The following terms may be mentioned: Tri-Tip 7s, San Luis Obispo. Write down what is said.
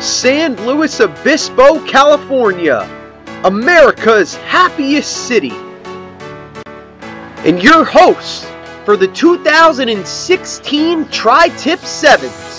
San Luis Obispo, California, America's happiest city, and your host for the 2016 Tri-Tip 7s.